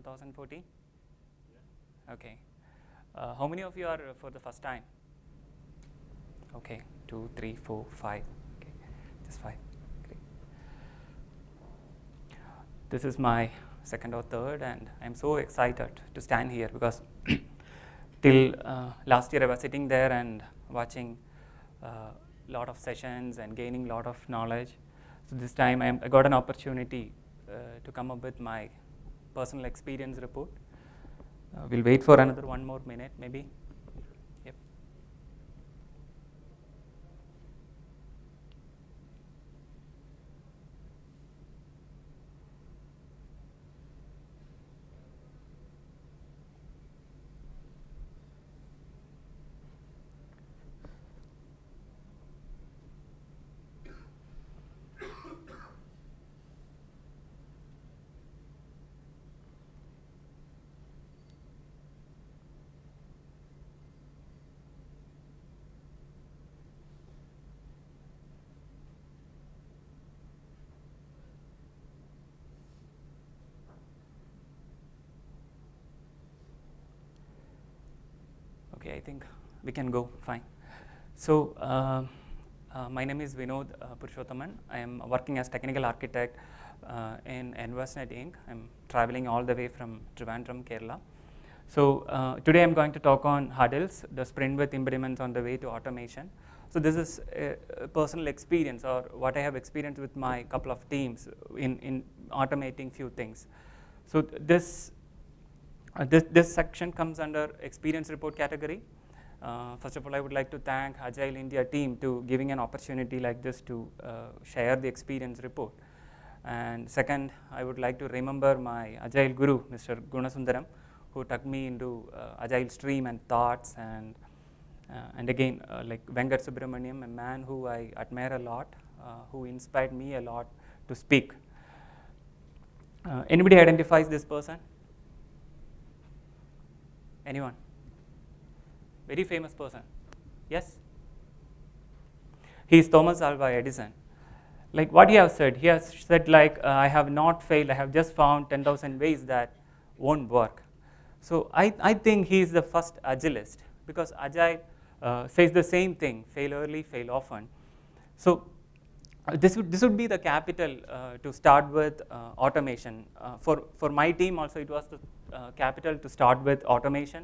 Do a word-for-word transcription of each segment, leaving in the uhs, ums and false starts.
twenty fourteen? Yeah. Okay. Uh, how many of you are uh, for the first time? Okay, two, three, four, five. Okay, just five. Great. This is my second or third, and I'm so excited to stand here because till uh, last year I was sitting there and watching a uh, lot of sessions and gaining a lot of knowledge. So this time I'm, I got an opportunity uh, to come up with my personal experience report. Uh, we'll wait for another one more minute maybe. Yep. I think we can go, fine. So uh, uh, my name is Vinod uh, Purushothaman. I am working as technical architect uh, in Envestnet Incorporated. I'm traveling all the way from Trivandrum, Kerala. So uh, today I'm going to talk on hurdles, the sprint with impediments on the way to automation. So this is a, a personal experience or what I have experienced with my couple of teams in, in automating few things. So th this Uh, this, this section comes under experience report category. Uh, first of all, I would like to thank Agile India team to giving an opportunity like this to uh, share the experience report. And second, I would like to remember my Agile guru, Mister Gunasundaram, who took me into uh, Agile stream and thoughts. And, uh, and again, uh, like Venkatesh Subramaniam, a man who I admire a lot, uh, who inspired me a lot to speak. Uh, anybody identifies this person? Anyone? Very famous person. Yes? He is Thomas Alva Edison. Like what he has said, he has said like, uh, I have not failed, I have just found ten thousand ways that won't work. So I, I think he is the first agilist because Agile uh, says the same thing, fail early, fail often. So uh, this, would, this would be the capital uh, to start with uh, automation. Uh, for, for my team also it was the Uh, capital to start with automation.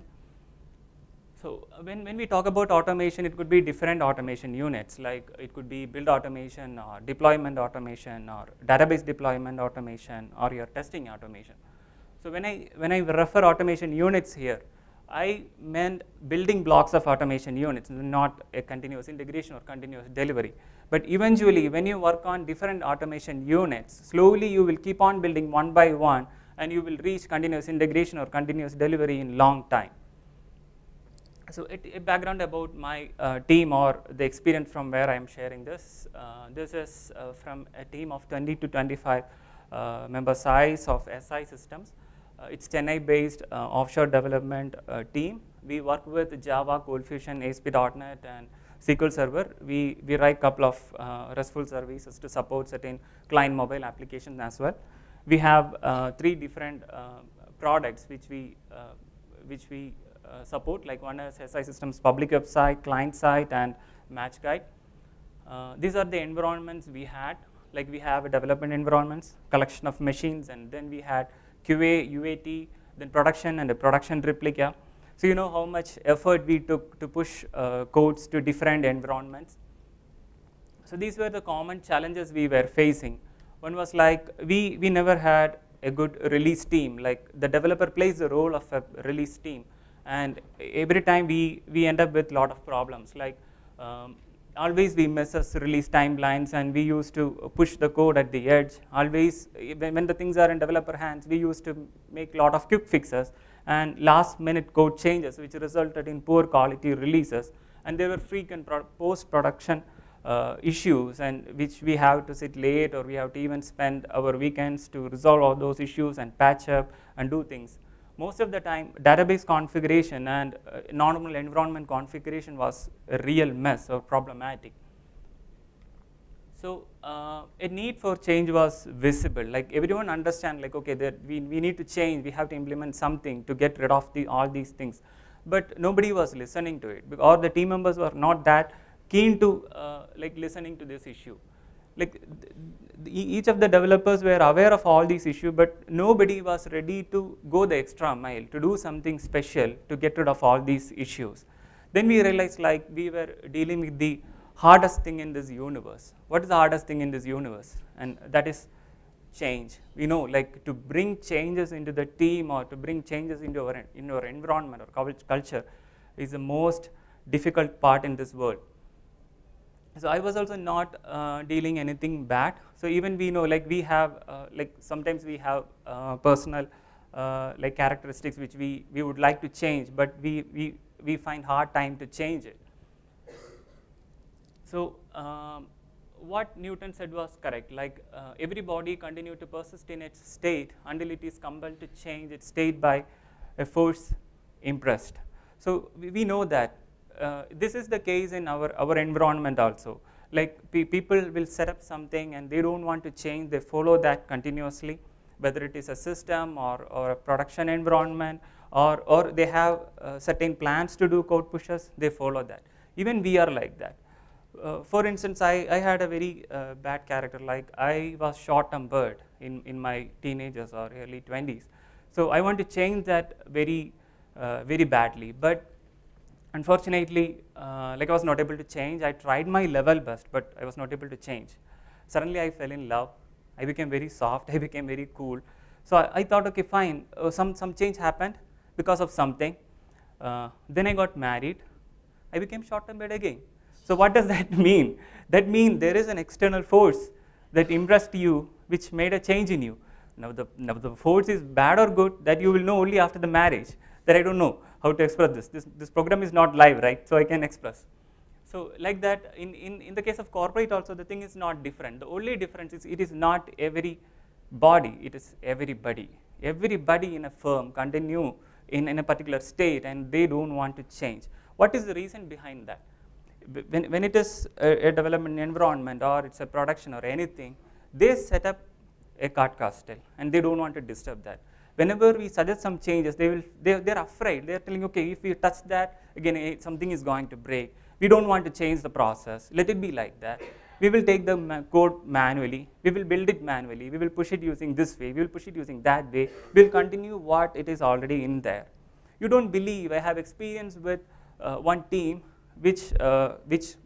So when, when we talk about automation, it could be different automation units, like it could be build automation or deployment automation or database deployment automation or your testing automation. So when I, when I refer automation units here, I meant building blocks of automation units, not a continuous integration or continuous delivery. But eventually when you work on different automation units, slowly you will keep on building one by one and you will reach continuous integration or continuous delivery in long time. So it, a background about my uh, team or the experience from where I am sharing this. Uh, this is uh, from a team of twenty to twenty-five uh, member size of S I Systems. Uh, it's Chennai based uh, offshore development uh, team. We work with Java, ColdFusion, A S P dot net and S Q L Server. We, we write couple of uh, RESTful services to support certain client mobile applications as well. We have uh, three different uh, products which we, uh, which we uh, support, like one is S I Systems public website, client site, and MatchGuide. Uh, these are the environments we had, like we have a development environments, collection of machines, and then we had Q A, U A T, then production and a production replica. So you know how much effort we took to push uh, codes to different environments. So these were the common challenges we were facing. One was like, we, we never had a good release team, like the developer plays the role of a release team, and every time we, we end up with a lot of problems, like um, always we misses release timelines and we used to push the code at the edge, always when the things are in developer hands we used to make a lot of quick fixes and last minute code changes which resulted in poor quality releases, and there were frequent post-production Uh, issues and which we have to sit late or we have to even spend our weekends to resolve all those issues and patch up and do things. Most of the time database configuration and uh, normal environment configuration was a real mess or problematic. So uh, a need for change was visible, like everyone understand, like okay, that we, we need to change, we have to implement something to get rid of the, all these things. But nobody was listening to it, or the team members were not that keen to uh, like listening to this issue. Like the, each of the developers were aware of all these issues, but nobody was ready to go the extra mile, to do something special to get rid of all these issues. Then we realized like we were dealing with the hardest thing in this universe. What is the hardest thing in this universe? And that is change. We know, like, to bring changes into the team or to bring changes into our, in our environment or culture is the most difficult part in this world. So I was also not uh, dealing anything bad. So even we know, like, we have, uh, like, sometimes we have uh, personal, uh, like, characteristics which we, we would like to change, but we, we, we find hard time to change it. So um, what Newton said was correct, like uh, every body continued to persist in its state until it is compelled to change its state by a force impressed. So we, we know that uh, this is the case in our, our environment also. Like pe people will set up something and they don't want to change, they follow that continuously, whether it is a system or, or a production environment, or, or they have uh, certain plans to do code pushes, they follow that. Even we are like that. Uh, for instance, I, I had a very uh, bad character, like I was short-term bird in, in my teenagers or early twenties. So I want to change that very, uh, very badly, but unfortunately, uh, like I was not able to change. I tried my level best, but I was not able to change. Suddenly I fell in love, I became very soft, I became very cool. So I, I thought, okay, fine, uh, some, some change happened because of something. Uh, then I got married, I became short-term bird again. So what does that mean? That means there is an external force that impressed you, which made a change in you. Now the, now the force is bad or good, that you will know only after the marriage. That I don't know how to express this. This, this program is not live, right? So I can express. So like that, in, in, in the case of corporate also, the thing is not different. The only difference is it is not every body, it is everybody. Everybody in a firm continue in, in a particular state and they don't want to change. What is the reason behind that? When, when it is a, a development environment or it's a production or anything, they set up a card castle and they don't want to disturb that. Whenever we suggest some changes, they will, they, they're afraid. They're telling, okay, if we touch that, again, something is going to break. We don't want to change the process. Let it be like that. We will take the ma code manually. We will build it manually. We will push it using this way. We will push it using that way. We will continue what it is already in there. You don't believe. I have experience with uh, one team Which, uh, which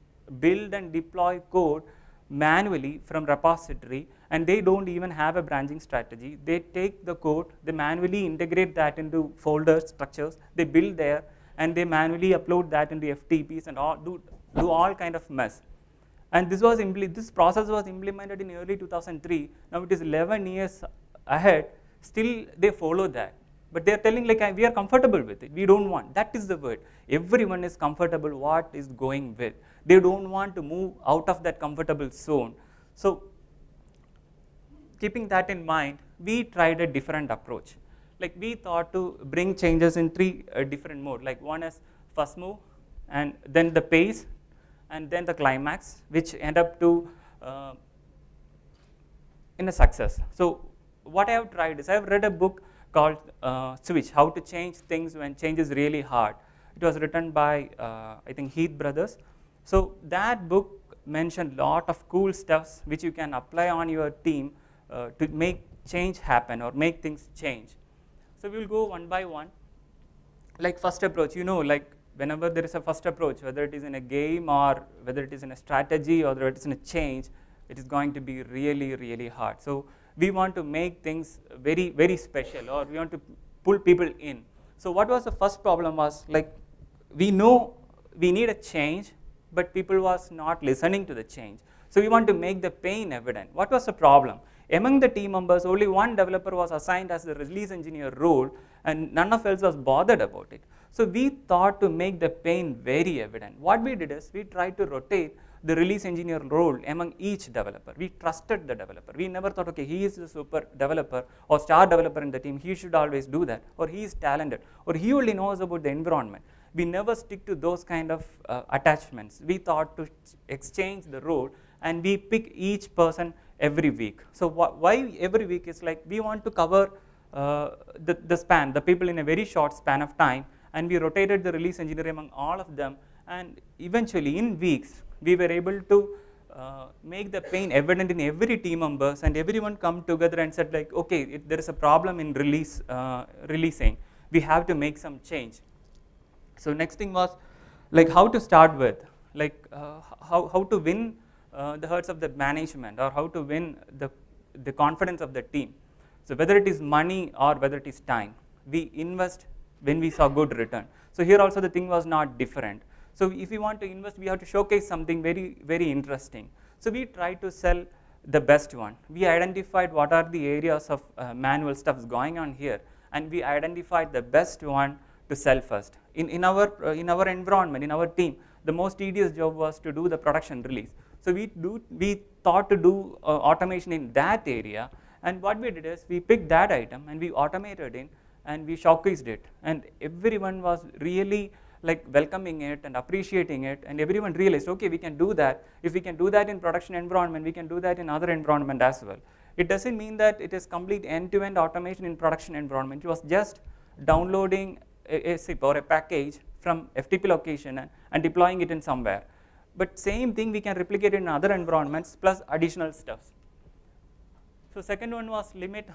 build and deploy code manually from repository, and they don't even have a branching strategy. They take the code, they manually integrate that into folders, structures, they build there, and they manually upload that into F T Ps and all, do, do all kind of mess. And this, was this process was implemented in early two thousand three. Now it is eleven years ahead, still they follow that. But they are telling, like, we are comfortable with it, we don't want. That is the word. Everyone is comfortable what is going with. They don't want to move out of that comfortable zone. So keeping that in mind, we tried a different approach. Like we thought to bring changes in three uh, different modes. Like one is first move, and then the pace, and then the climax, which end up to uh, in a success. So what I have tried is I have read a book called uh, Switch, How to Change Things When Change is Really Hard. It was written by, uh, I think, Heath Brothers. So that book mentioned a lot of cool stuffs which you can apply on your team uh, to make change happen or make things change. So we'll go one by one. Like first approach, you know, like whenever there is a first approach, whether it is in a game or whether it is in a strategy or whether it is in a change, it is going to be really, really hard. So we want to make things very, very special, or we want to pull people in. So what was the first problem was, like, we know we need a change, but people was not listening to the change. So we want to make the pain evident. What was the problem? Among the team members, only one developer was assigned as the release engineer role, and none of else was bothered about it. So we thought to make the pain very evident. What we did is we tried to rotate the release engineer role among each developer. We trusted the developer. We never thought, okay, he is the super developer or star developer in the team, he should always do that, or he is talented, or he only knows about the environment. we never stick to those kind of uh, attachments. We thought to exchange the role and we pick each person every week. So wh why every week is like we want to cover uh, the, the span, the people in a very short span of time, and we rotated the release engineer among all of them, and eventually in weeks we were able to Uh, make the pain evident in every team members, and everyone come together and said like, okay, if there is a problem in release, uh, releasing, we have to make some change. So next thing was like how to start with, like uh, how, how to win uh, the hearts of the management, or how to win the, the confidence of the team. So whether it is money or whether it is time, we invest when we saw good return. So here also the thing was not different. So if you want to invest, we have to showcase something very, very interesting. So we tried to sell the best one. We identified what are the areas of uh, manual stuffs going on here, and we identified the best one to sell first. In, in, our, uh, in our environment, in our team, the most tedious job was to do the production release. So we, do, we thought to do uh, automation in that area, and what we did is we picked that item and we automated it and we showcased it, and everyone was really like welcoming it and appreciating it, and everyone realized, okay, we can do that. If we can do that in production environment, we can do that in other environment as well. It doesn't mean that it is complete end-to-end automation in production environment. It was just downloading a, a zip or a package from F T P location and, and deploying it in somewhere. But same thing we can replicate in other environments plus additional stuffs. So second one was limit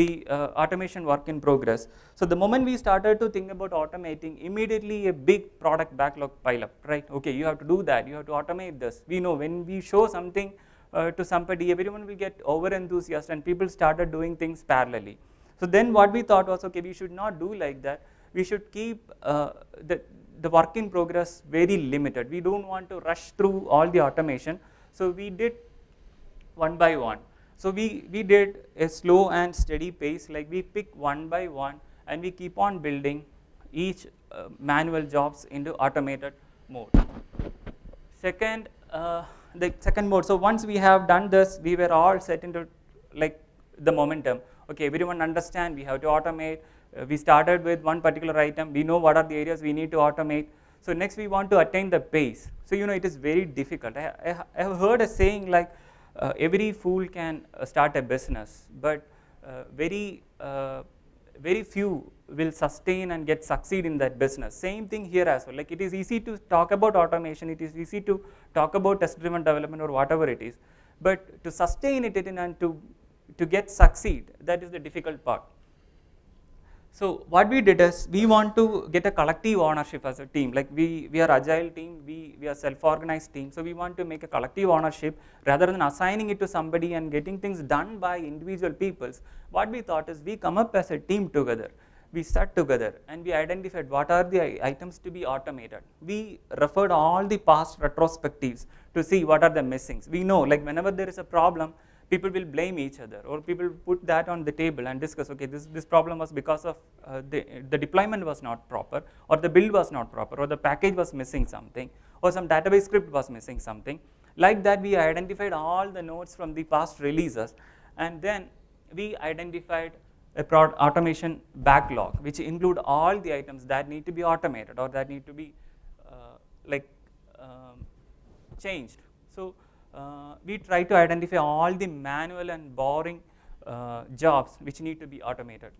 the uh, automation work in progress. So the moment we started to think about automating, immediately a big product backlog pileup, right? Okay, you have to do that, you have to automate this. We know when we show something uh, to somebody, everyone will get over enthusiastic and people started doing things parallelly. So then what we thought was, okay, we should not do like that. We should keep uh, the, the work in progress very limited. We don't want to rush through all the automation. So we did one by one. So we, we did a slow and steady pace, like we pick one by one and we keep on building each uh, manual jobs into automated mode. Second, uh, the second mode, so once we have done this, we were all set into like the momentum. Okay, everyone understand we have to automate. Uh, we started with one particular item. We know what are the areas we need to automate. So next we want to attain the pace. So you know it is very difficult. I, I, I have heard a saying like, Uh, every fool can uh, start a business, but uh, very, uh, very few will sustain and get succeed in that business. Same thing here as well. Like it is easy to talk about automation, it is easy to talk about test-driven development or whatever it is, but to sustain it and to, to get succeed, that is the difficult part. So what we did is we want to get a collective ownership as a team, like we, we are agile team, we, we are self-organized team, so we want to make a collective ownership rather than assigning it to somebody and getting things done by individual peoples. What we thought is we come up as a team together, we sat together and we identified what are the items to be automated. We referred all the past retrospectives to see what are the missings. We know like whenever there is a problem, people will blame each other, or people put that on the table and discuss, okay, this, this problem was because of uh, the, the deployment was not proper, or the build was not proper, or the package was missing something, or some database script was missing something. Like that, we identified all the notes from the past releases, and then we identified a prod automation backlog, which include all the items that need to be automated or that need to be uh, like um, changed. So. Uh, we try to identify all the manual and boring uh, jobs which need to be automated.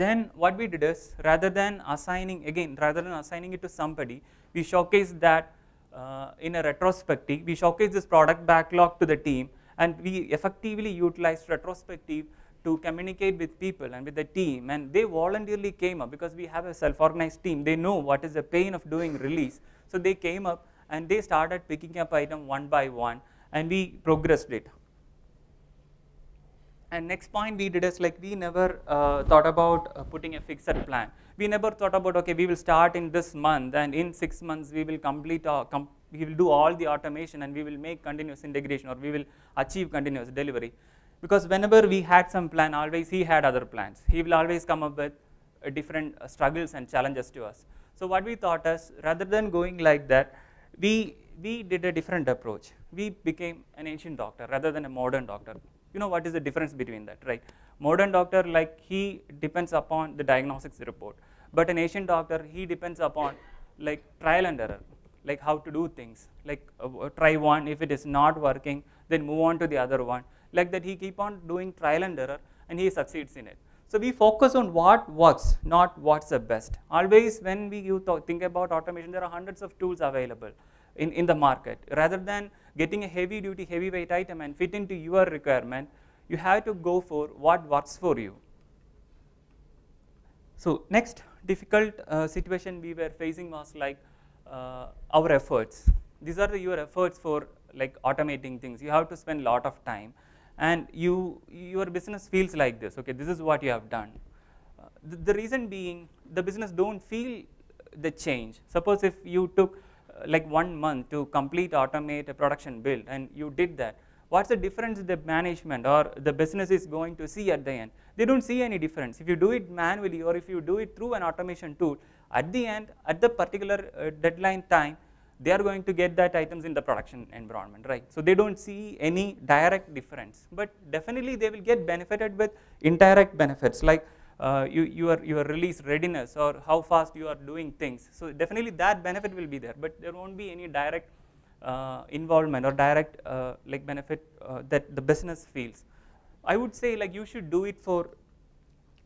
Then what we did is rather than assigning, again rather than assigning it to somebody, we showcased that uh, in a retrospective, we showcased this product backlog to the team, and we effectively utilized retrospective to communicate with people and with the team, and they voluntarily came up because we have a self-organized team, they know what is the pain of doing release, so they came up and they started picking up item one by one and we progressed it. And next point we did is like we never uh, thought about uh, putting a fixed plan. We never thought about, okay, we will start in this month and in six months we will complete, uh, com we will do all the automation and we will make continuous integration or we will achieve continuous delivery. Because whenever we had some plan, always he had other plans. He will always come up with uh, different uh, struggles and challenges to us. So what we thought is rather than going like that, We, we did a different approach. We became an ancient doctor rather than a modern doctor. You know what is the difference between that, right? Modern doctor, like he depends upon the diagnostics report. But an Asian doctor, he depends upon like trial and error, like how to do things, like uh, try one, if it is not working, then move on to the other one. Like that he keep on doing trial and error and he succeeds in it. So we focus on what works, not what's the best. Always when we you th think about automation, there are hundreds of tools available in, in the market. Rather than getting a heavy duty, heavyweight item and fit into your requirement, you have to go for what works for you. So next difficult uh, situation we were facing was like uh, our efforts. These are the, your efforts for like automating things. You have to spend a lot of time. And you, your business feels like this, okay, this is what you have done. Uh, the, the reason being, the business don't feel the change. Suppose if you took uh, like one month to complete automate a production build and you did that, what's the difference the management or the business is going to see at the end? They don't see any difference. If you do it manually or if you do it through an automation tool, at the end, at the particular uh, deadline time, they are going to get that items in the production environment, right? So they don't see any direct difference, but definitely they will get benefited with indirect benefits like uh, you, your, your release readiness or how fast you are doing things. So definitely that benefit will be there, but there won't be any direct uh, involvement or direct uh, like benefit uh, that the business feels. I would say like you should do it for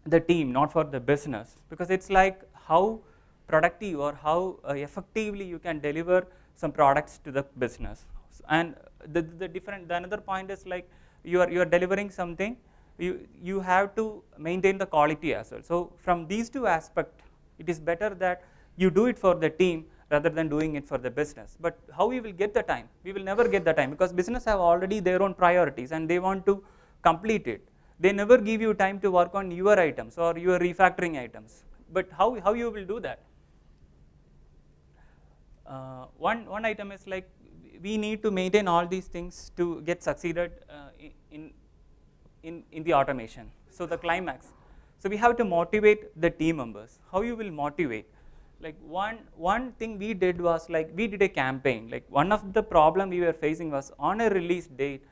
the team, not for the business, because it's like how productive or how uh, effectively you can deliver some products to the business. And the, the different, the another point is like you are, you are delivering something, you, you have to maintain the quality as well. So from these two aspects, it is better that you do it for the team rather than doing it for the business. But how we will get the time? We will never get the time because business have already their own priorities and they want to complete it. They never give you time to work on your items or your refactoring items. But how, how you will do that? Uh, one, one item is like we need to maintain all these things to get succeeded uh, in, in, in the automation. So the climax. So we have to motivate the team members. How you will motivate? Like one, one thing we did was like we did a campaign. Like one of the problem we were facing was on a release date,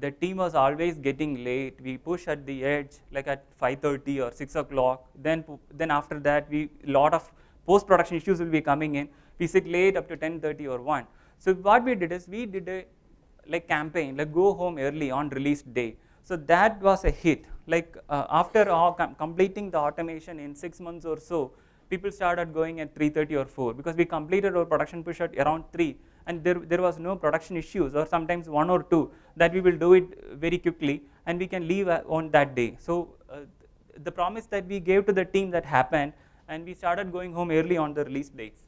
the team was always getting late. We push at the edge like at five thirty or six o'clock. Then, then after that we lot of post-production issues will be coming in. We sit late up to ten thirty or one. So what we did is we did a like campaign, like go home early on release day. So that was a hit. Like uh, after all com completing the automation in six months or so, people started going at three thirty or four because we completed our production push at around three. And there, there was no production issues or sometimes one or two that we will do it very quickly and we can leave on that day. So uh, the promise that we gave to the team that happened and we started going home early on the release dates.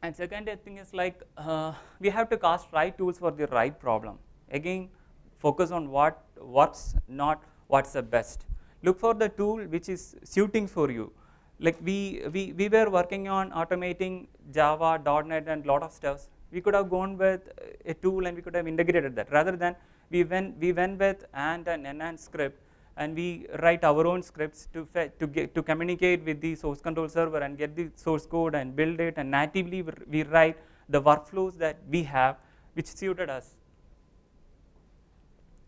And second thing is like uh, we have to cast right tools for the right problem. Again, focus on what works, not what's the best. Look for the tool which is suiting for you. Like we, we, we were working on automating Java, dot net and lot of stuff. We could have gone with a tool and we could have integrated that. Rather than we went, we went with Ant and Ant script and we write our own scripts to, to, get, to communicate with the source control server and get the source code and build it, and natively we write the workflows that we have which suited us.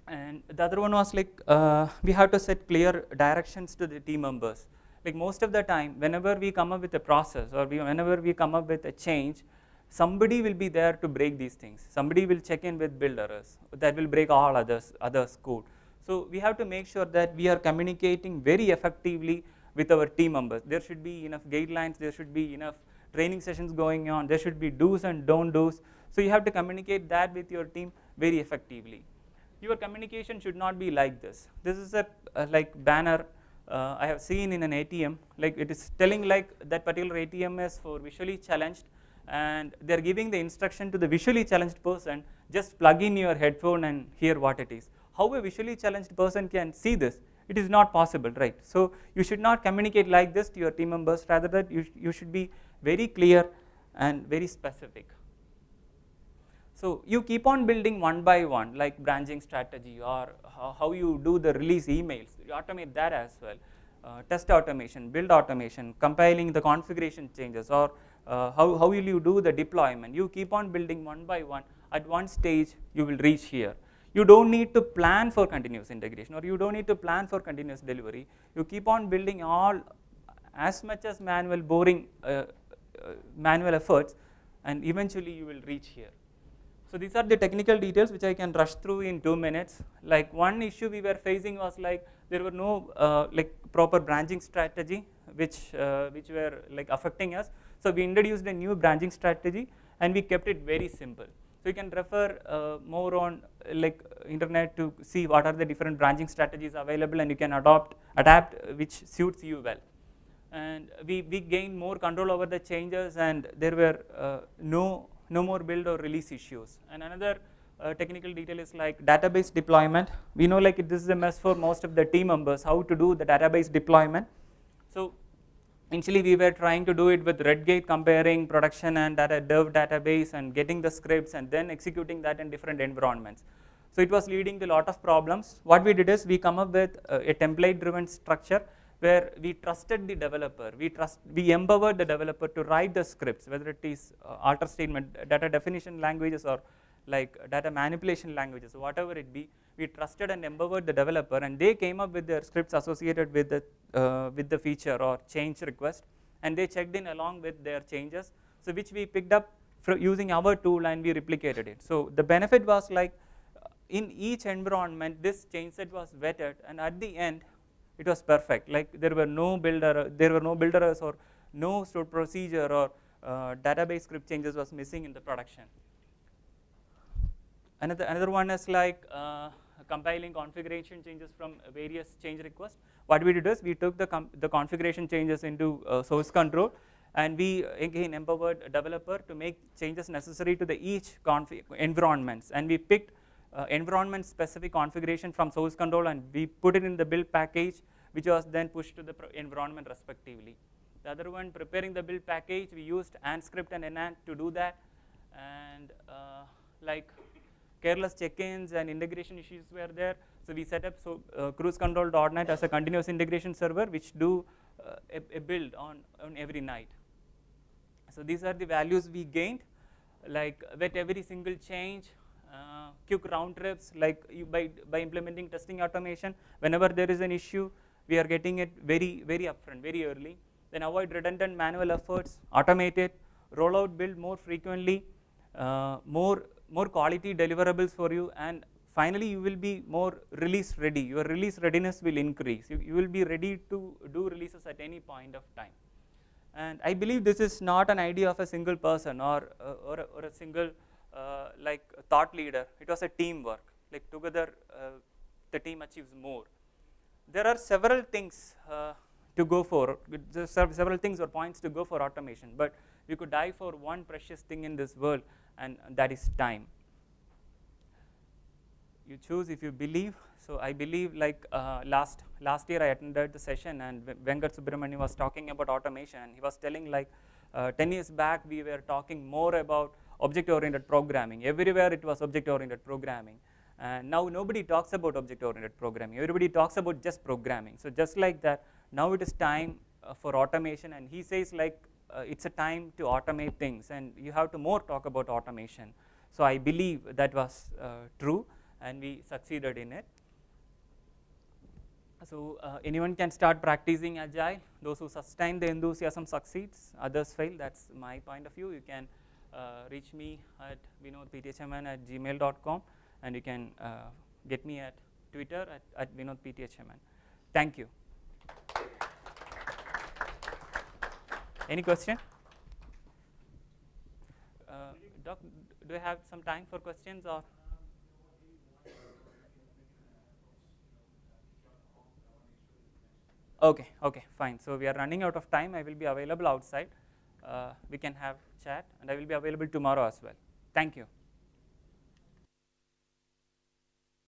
And the other one was like uh, we have to set clear directions to the team members. Like most of the time, whenever we come up with a process or we, whenever we come up with a change, somebody will be there to break these things. Somebody will check in with build errors that will break all others, others code. So we have to make sure that we are communicating very effectively with our team members. There should be enough guidelines, there should be enough training sessions going on, there should be do's and don't do's. So you have to communicate that with your team very effectively. Your communication should not be like this. This is a, a like banner uh, I have seen in an A T M. Like it is telling like that particular A T M is for visually challenged and they are giving the instruction to the visually challenged person, just plug in your headphone and hear what it is. How a visually challenged person can see this? It is not possible, right? So you should not communicate like this to your team members, rather that you, you should be very clear and very specific. So you keep on building one by one, like branching strategy or how you do the release emails, you automate that as well. Uh, test automation, build automation, compiling the configuration changes, or uh, how, how will you do the deployment. You keep on building one by one, at one stage you will reach here. You don't need to plan for continuous integration or you don't need to plan for continuous delivery. You keep on building all as much as manual boring uh, uh, manual efforts, and eventually you will reach here. So these are the technical details which I can rush through in two minutes. Like one issue we were facing was like there were no uh, like proper branching strategy which uh, which were like affecting us. So we introduced a new branching strategy and we kept it very simple. So you can refer uh, more on uh, like internet to see what are the different branching strategies available, and you can adopt adapt which suits you well. And we we gained more control over the changes, and there were uh, no. no more build or release issues. And another uh, technical detail is like database deployment. We know like it, this is a mess for most of the team members, how to do the database deployment. So initially we were trying to do it with Redgate, comparing production and data dev database and getting the scripts and then executing that in different environments. So it was leading to a lot of problems. What we did is we come up with uh, a template driven structure where we trusted the developer, we trust, we empowered the developer to write the scripts, whether it is uh, alter statement, data definition languages, or like data manipulation languages, whatever it be. We trusted and empowered the developer, and they came up with their scripts associated with the uh, with the feature or change request, and they checked in along with their changes. So which we picked up from using our tool and we replicated it. So the benefit was like in each environment, this change set was vetted, and at the end, it was perfect. Like there were no builder, there were no builders or no stored procedure or uh, database script changes was missing in the production. Another another one is like uh, compiling configuration changes from various change requests. What we did is we took the com the configuration changes into uh, source control, and we again empowered a developer to make changes necessary to the each config environments, and we picked Uh, environment specific configuration from source control, and we put it in the build package, which was then pushed to the environment respectively. The other one, preparing the build package, we used Ant script and Ant to do that, and uh, like careless check-ins and integration issues were there. So we set up so, uh, Cruise Control dot net as a continuous integration server which do uh, a, a build on, on every night. So these are the values we gained, like with every single change. Uh, quick round trips, like you by, by implementing testing automation, whenever there is an issue, we are getting it very, very upfront, very early. Then avoid redundant manual efforts, automate it, roll out build more frequently, uh, more, more quality deliverables for you, and finally you will be more release ready. Your release readiness will increase. You, you will be ready to do releases at any point of time. And I believe this is not an idea of a single person or, uh, or, or a single Uh, like a thought leader. It was a teamwork, like together uh, the team achieves more. There are several things uh, to go for, There's several things or points to go for automation, but we could die for one precious thing in this world, and that is time. You choose if you believe. So I believe like uh, last, last year I attended the session, and Venkatesh Subramaniam was talking about automation, and he was telling like uh, ten years back we were talking more about object-oriented programming. Everywhere it was object-oriented programming, and now nobody talks about object-oriented programming. Everybody talks about just programming. So just like that, now it is time uh, for automation, and he says like uh, it's a time to automate things, and you have to more talk about automation. So I believe that was uh, true, and we succeeded in it. So uh, anyone can start practicing Agile. Those who sustain the enthusiasm succeeds, others fail. That's my point of view. You can Uh, reach me at vinodpthman at gmail dot com, and you can uh, get me at Twitter at, at vinodpthman. Thank you. Any question? Uh, doc, do I have some time for questions? Or okay, okay, fine. So we are running out of time. I will be available outside. Uh, we can have chat, and I will be available tomorrow as well. Thank you.